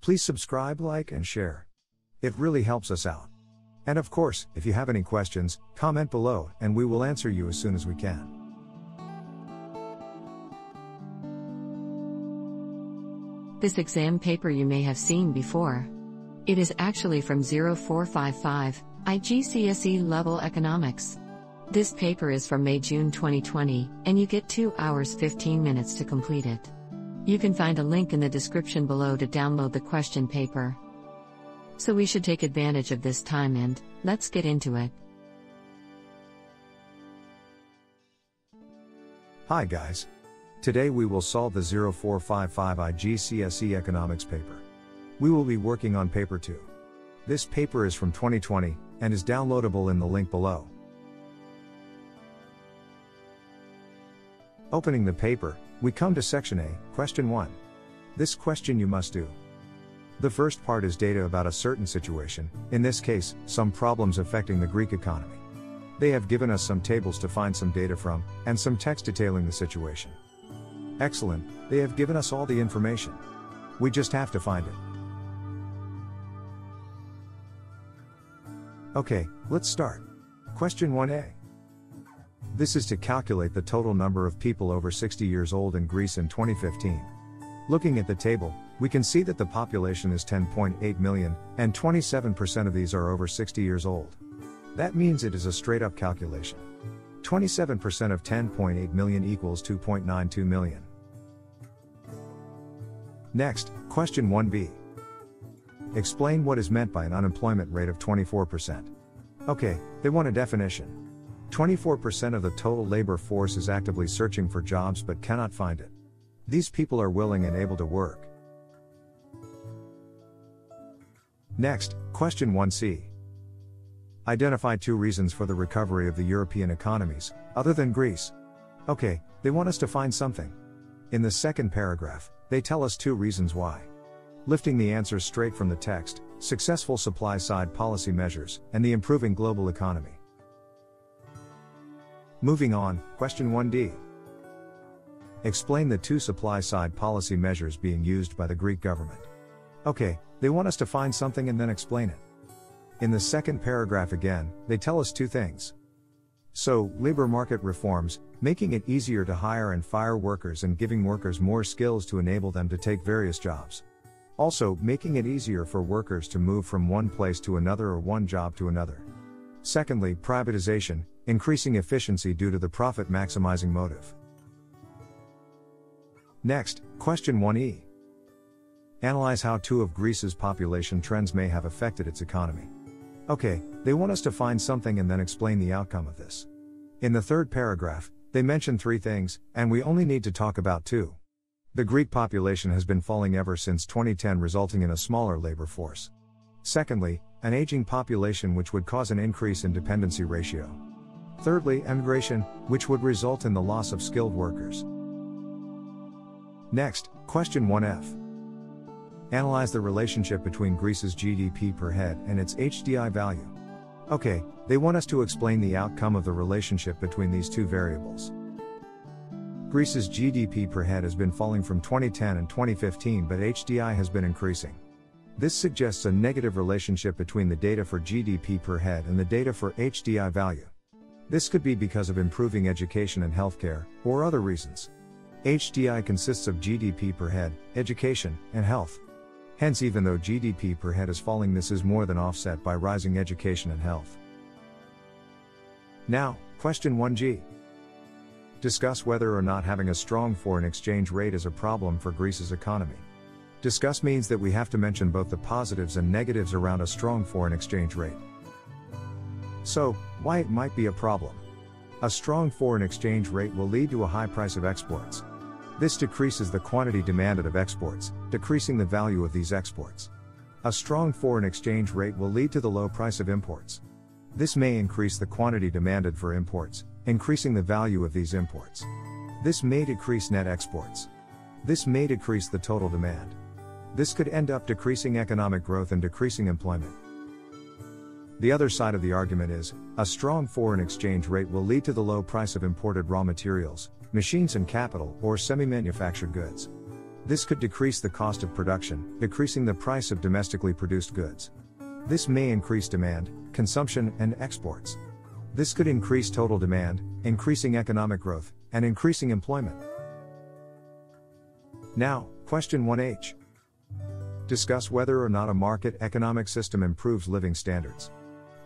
Please subscribe, like, and share. It really helps us out. And of course, if you have any questions, comment below and we will answer you as soon as we can. This exam paper you may have seen before. It is actually from 0455, IGCSE Level Economics. This paper is from May-June 2020, and you get 2 hours 15 minutes to complete it. You can find a link in the description below to download the question paper. So we should take advantage of this time and, let's get into it. Hi guys. Today we will solve the 0455 IGCSE Economics paper. We will be working on paper 2. This paper is from 2020, and is downloadable in the link below. Opening the paper, we come to section A, question 1. This question you must do. The first part is data about a certain situation, in this case, some problems affecting the Greek economy. They have given us some tables to find some data from, and some text detailing the situation. Excellent, they have given us all the information. We just have to find it. Okay, let's start. Question 1A. This is to calculate the total number of people over 60 years old in Greece in 2015. Looking at the table, we can see that the population is 10.8 million, and 27% of these are over 60 years old. That means it is a straight-up calculation. 27% of 10.8 million equals 2.92 million. Next, question 1B. Explain what is meant by an unemployment rate of 24%. Okay, they want a definition. 24% of the total labor force is actively searching for jobs but cannot find it. These people are willing and able to work. Next, question 1C. Identify 2 reasons for the recovery of the European economies, other than Greece. Okay, they want us to find something. In the second paragraph, they tell us 2 reasons why. Lifting the answers straight from the text, successful supply-side policy measures, and the improving global economy. Moving on, question 1D. Explain the 2 supply-side policy measures being used by the Greek government. Okay, they want us to find something and then explain it. In the second paragraph again, they tell us 2 things. So, labor market reforms, making it easier to hire and fire workers and giving workers more skills to enable them to take various jobs. Also, making it easier for workers to move from one place to another or one job to another. Secondly, privatization, increasing efficiency due to the profit-maximizing motive. Next, question 1E. Analyze how 2 of Greece's population trends may have affected its economy. Okay, they want us to find something and then explain the outcome of this. In the third paragraph, they mention 3 things, and we only need to talk about 2. The Greek population has been falling ever since 2010, resulting in a smaller labor force. Secondly, an aging population which would cause an increase in dependency ratio. Thirdly, emigration, which would result in the loss of skilled workers. Next, question 1F. Analyze the relationship between Greece's GDP per head and its HDI value. Okay, they want us to explain the outcome of the relationship between these 2 variables. Greece's GDP per head has been falling from 2010 and 2015, but HDI has been increasing. This suggests a negative relationship between the data for GDP per head and the data for HDI value. This could be because of improving education and healthcare, or other reasons. HDI consists of GDP per head, education, and health. Hence, even though GDP per head is falling, this is more than offset by rising education and health. Now, question 1G. Discuss whether or not having a strong foreign exchange rate is a problem for Greece's economy. Discuss means that we have to mention both the positives and negatives around a strong foreign exchange rate. So, why it might be a problem. A strong foreign exchange rate will lead to a high price of exports. This decreases the quantity demanded of exports, decreasing the value of these exports. A strong foreign exchange rate will lead to the low price of imports. This may increase the quantity demanded for imports, increasing the value of these imports. This may decrease net exports. This may decrease the total demand. This could end up decreasing economic growth and decreasing employment. The other side of the argument is, a strong foreign exchange rate will lead to the low price of imported raw materials, machines and capital, or semi-manufactured goods. This could decrease the cost of production, decreasing the price of domestically produced goods. This may increase demand, consumption, and exports. This could increase total demand, increasing economic growth, and increasing employment. Now, question 1H. Discuss whether or not a market economic system improves living standards.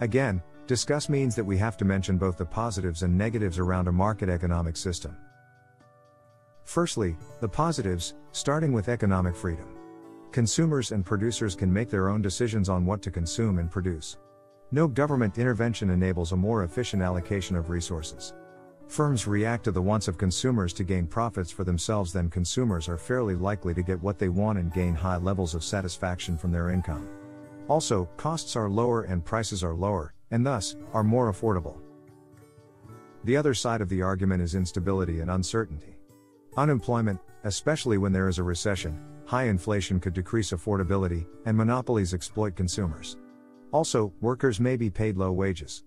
Again, discuss means that we have to mention both the positives and negatives around a market economic system. Firstly, the positives, starting with economic freedom. Consumers and producers can make their own decisions on what to consume and produce. No government intervention enables a more efficient allocation of resources. Firms react to the wants of consumers to gain profits for themselves, then consumers are fairly likely to get what they want and gain high levels of satisfaction from their income. Also, costs are lower and prices are lower, and thus, are more affordable. The other side of the argument is instability and uncertainty. Unemployment, especially when there is a recession, high inflation could decrease affordability, and monopolies exploit consumers. Also, workers may be paid low wages.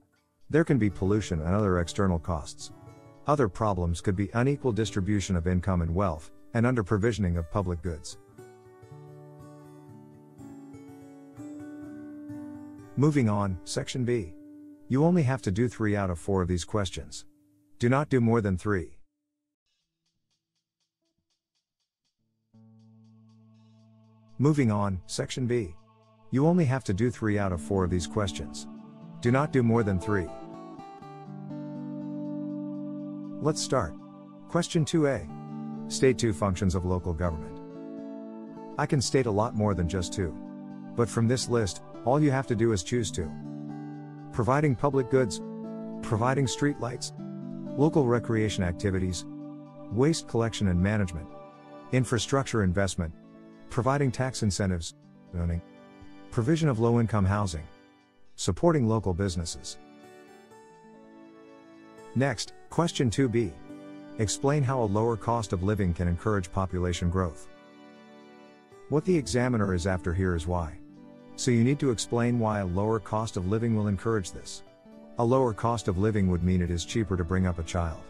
There can be pollution and other external costs. Other problems could be unequal distribution of income and wealth, and under-provisioning of public goods. Moving on, section B. You only have to do 3 out of 4 of these questions. Do not do more than 3. Moving on, section B. You only have to do 3 out of 4 of these questions. Do not do more than 3. Let's start. Question 2A. State 2 functions of local government. I can state a lot more than just 2. But from this list, all you have to do is choose 2. Providing public goods, providing street lights, local recreation activities, waste collection and management, infrastructure investment, providing tax incentives, owning, provision of low-income housing, supporting local businesses. Next, question 2B. Explain how a lower cost of living can encourage population growth. What the examiner is after here is why. So you need to explain why a lower cost of living will encourage this. A lower cost of living would mean it is cheaper to bring up a child.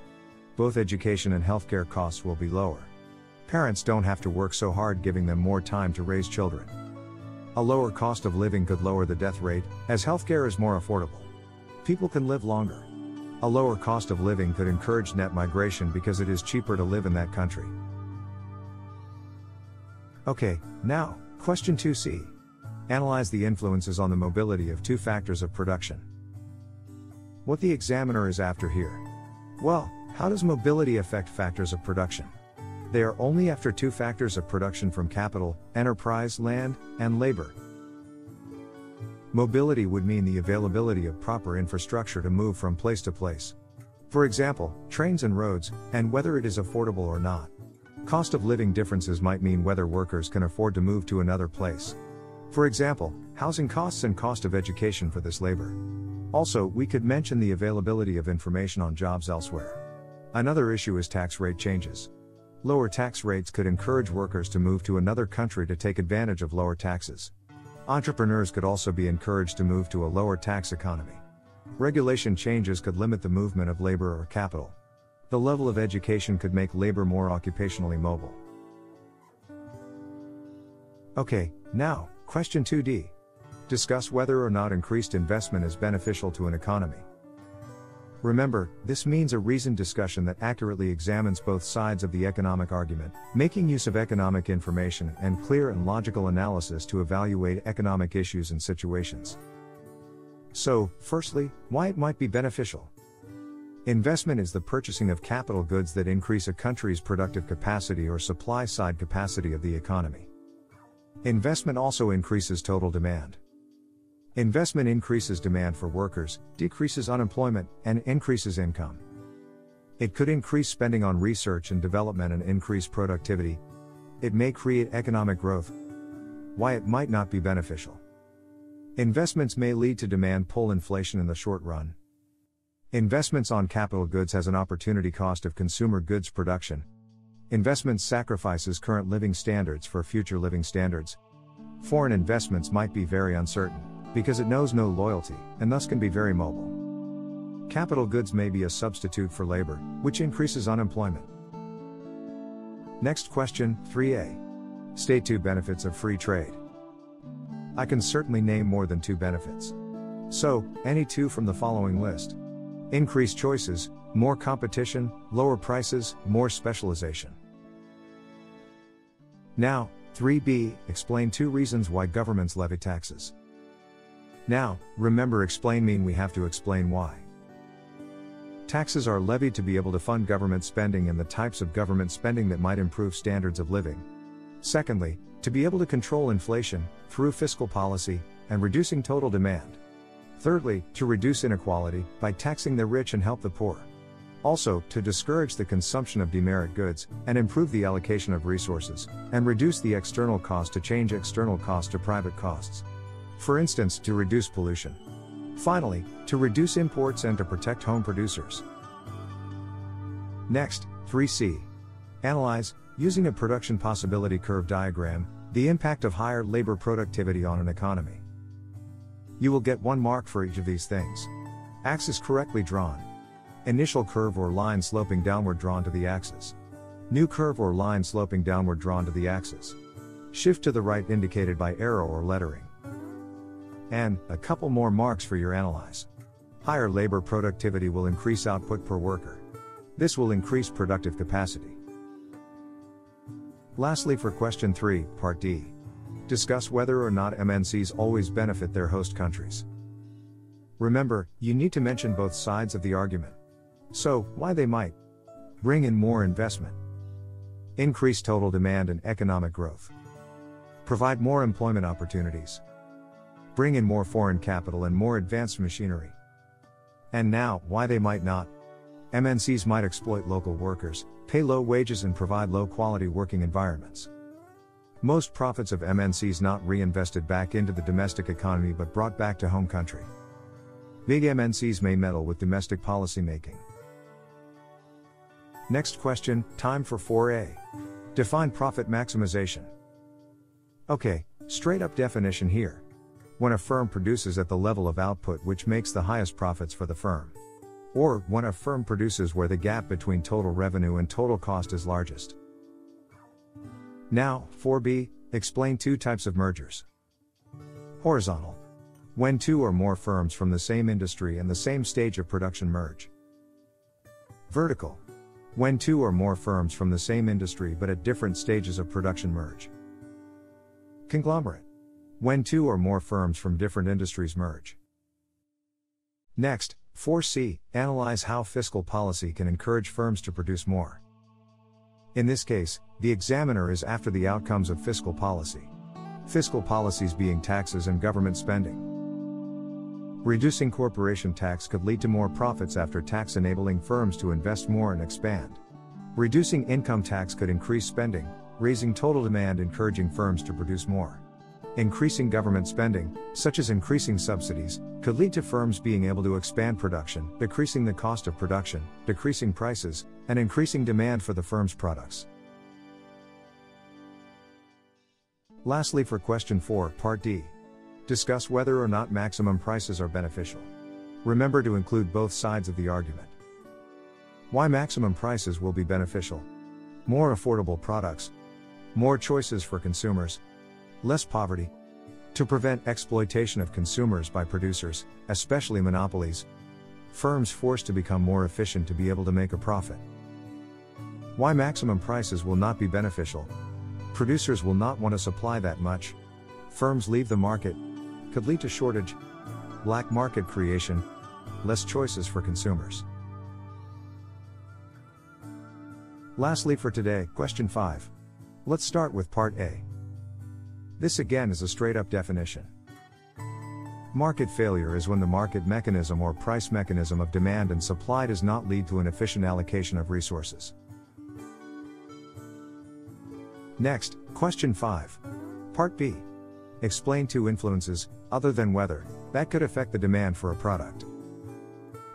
Both education and healthcare costs will be lower. Parents don't have to work so hard, giving them more time to raise children. A lower cost of living could lower the death rate, as healthcare is more affordable. People can live longer. A lower cost of living could encourage net migration because it is cheaper to live in that country. Okay, now, question 2C. Analyze the influences on the mobility of 2 factors of production. What the examiner is after here. Well, how does mobility affect factors of production? They are only after 2 factors of production from capital, enterprise, land, and labor. Mobility would mean the availability of proper infrastructure to move from place to place. For example, trains and roads, and whether it is affordable or not. Cost of living differences might mean whether workers can afford to move to another place. For example, housing costs and cost of education for this labor. Also, we could mention the availability of information on jobs elsewhere. Another issue is tax rate changes. Lower tax rates could encourage workers to move to another country to take advantage of lower taxes. Entrepreneurs could also be encouraged to move to a lower tax economy. Regulation changes could limit the movement of labor or capital. The level of education could make labor more occupationally mobile. Okay, now, question 2D. Discuss whether or not increased investment is beneficial to an economy. Remember, this means a reasoned discussion that accurately examines both sides of the economic argument, making use of economic information and clear and logical analysis to evaluate economic issues and situations. So, firstly, why it might be beneficial. Investment is the purchasing of capital goods that increase a country's productive capacity or supply-side capacity of the economy. Investment also increases total demand. Investment increases demand for workers, decreases unemployment, and increases income. It could increase spending on research and development and increase productivity. It may create economic growth. Why it might not be beneficial. Investments may lead to demand pull inflation in the short run. Investments on capital goods has an opportunity cost of consumer goods production. Investment sacrifices current living standards for future living standards. Foreign investments might be very uncertain. because it knows no loyalty, and thus can be very mobile. Capital goods may be a substitute for labor, which increases unemployment. Next question, 3A. State 2 benefits of free trade. I can certainly name more than 2 benefits. So, any 2 from the following list. Increased choices, more competition, lower prices, more specialization. Now, 3B, explain 2 reasons why governments levy taxes. Now, remember explain mean we have to explain why. Taxes are levied to be able to fund government spending and the types of government spending that might improve standards of living. Secondly, to be able to control inflation, through fiscal policy, and reducing total demand. Thirdly, to reduce inequality, by taxing the rich and help the poor. Also, to discourage the consumption of demerit goods, and improve the allocation of resources, and reduce the external cost to change external costs to private costs. For instance, to reduce pollution. Finally, to reduce imports and to protect home producers. Next, 3C. Analyze, using a production possibility curve diagram, the impact of higher labor productivity on an economy. You will get 1 mark for each of these things. Axis correctly drawn. Initial curve or line sloping downward drawn to the axis. New curve or line sloping downward drawn to the axis. Shift to the right indicated by arrow or lettering. And a couple more marks for your analyze. Higher labor productivity will increase output per worker. This will increase productive capacity. Lastly, for question 3, part D. Discuss whether or not MNCs always benefit their host countries. Remember, you need to mention both sides of the argument. So, why they might. Bring in more investment. Increase total demand and economic growth. Provide more employment opportunities. Bring in more foreign capital and more advanced machinery. And now, why they might not. MNCs might exploit local workers, pay low wages and provide low-quality working environments. Most profits of MNCs not reinvested back into the domestic economy but brought back to home country. Big MNCs may meddle with domestic policy making. Next question, time for 4A. Define profit maximization. Okay, straight up definition here. When a firm produces at the level of output which makes the highest profits for the firm. Or, when a firm produces where the gap between total revenue and total cost is largest. Now, 4B, explain 2 types of mergers. Horizontal. When 2 or more firms from the same industry and the same stage of production merge. Vertical. When 2 or more firms from the same industry but at different stages of production merge. Conglomerate. When 2 or more firms from different industries merge. Next, 4C, analyze how fiscal policy can encourage firms to produce more. In this case, the examiner is after the outcomes of fiscal policy. Fiscal policies being taxes and government spending. Reducing corporation tax could lead to more profits after tax, enabling firms to invest more and expand. Reducing income tax could increase spending, raising total demand, encouraging firms to produce more. Increasing government spending, such as increasing subsidies, could lead to firms being able to expand production, decreasing the cost of production, decreasing prices, and increasing demand for the firm's products. Lastly, for question 4, part D. Discuss whether or not maximum prices are beneficial. Remember to include both sides of the argument. Why maximum prices will be beneficial. More affordable products. More choices for consumers. Less poverty. To prevent exploitation of consumers by producers, especially monopolies. Firms forced to become more efficient to be able to make a profit. Why maximum prices will not be beneficial. Producers will not want to supply that much. Firms leave the market. Could lead to shortage. Black market creation. Less choices for consumers. Lastly for today, question 5. Let's start with part A. This again is a straight-up definition. Market failure is when the market mechanism or price mechanism of demand and supply does not lead to an efficient allocation of resources. Next, question 5. Part B. Explain 2 influences, other than weather, that could affect the demand for a product.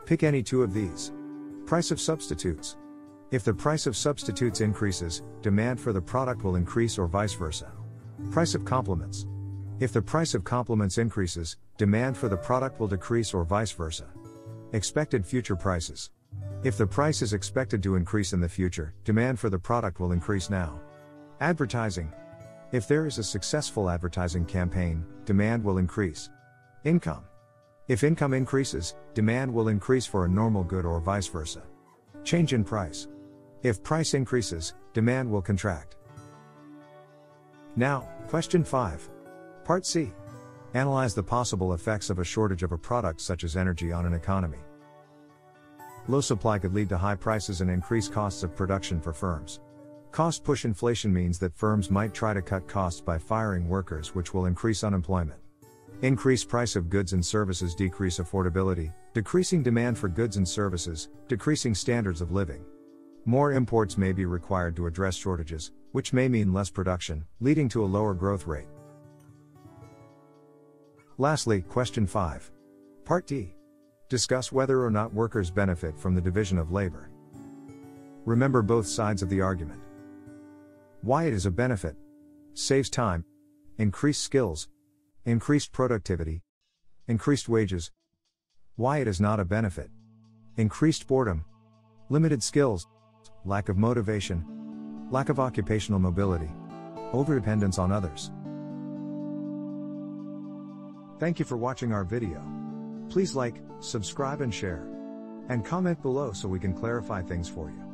Pick any 2 of these. Price of substitutes. If the price of substitutes increases, demand for the product will increase or vice versa. Price of complements. If the price of complements increases, demand for the product will decrease or vice versa. Expected future prices. If the price is expected to increase in the future, demand for the product will increase now. Advertising. If there is a successful advertising campaign, demand will increase. Income. If income increases, demand will increase for a normal good or vice versa. Change in price. If price increases, demand will contract. Now, question 5. Part C. Analyze the possible effects of a shortage of a product such as energy on an economy. Low supply could lead to high prices and increased costs of production for firms. Cost push inflation means that firms might try to cut costs by firing workers, which will increase unemployment. Increased price of goods and services decrease affordability, decreasing demand for goods and services, decreasing standards of living. More imports may be required to address shortages, which may mean less production, leading to a lower growth rate. Lastly, question 5. Part D. Discuss whether or not workers benefit from the division of labor. Remember both sides of the argument. Why it is a benefit. Saves time. Increased skills. Increased productivity. Increased wages. Why it is not a benefit. Increased boredom. Limited skills. Lack of motivation. Lack of occupational mobility. Overdependence on others. Thank you for watching our video. Please like, subscribe and share. And comment below so we can clarify things for you.